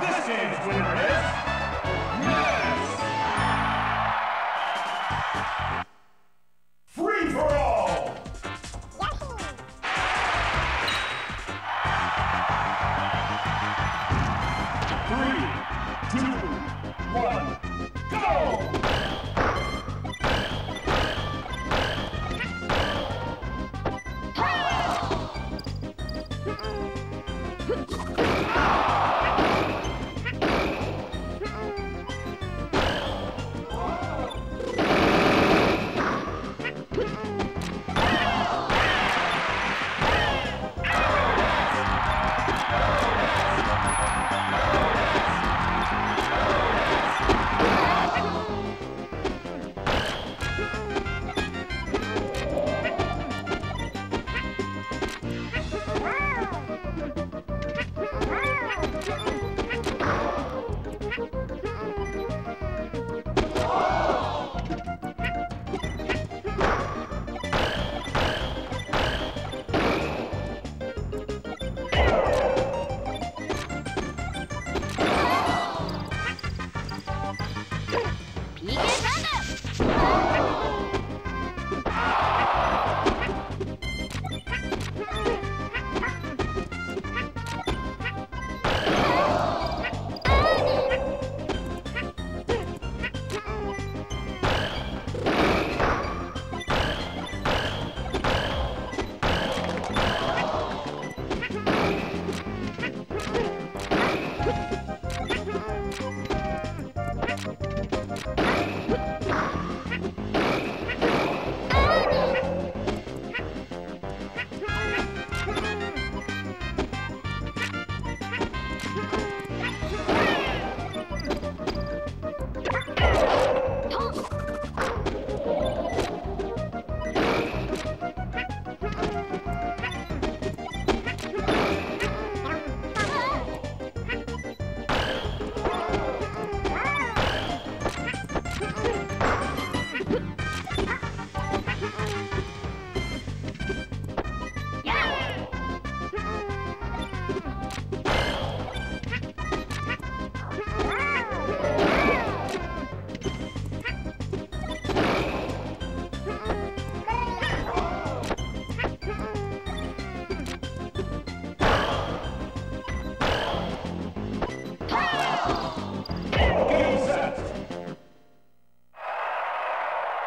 This game's winner is Ness! Free for all! Yahoo! 3, 2, 1, go!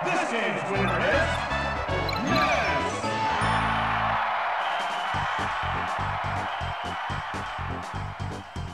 This game's winner is Ness!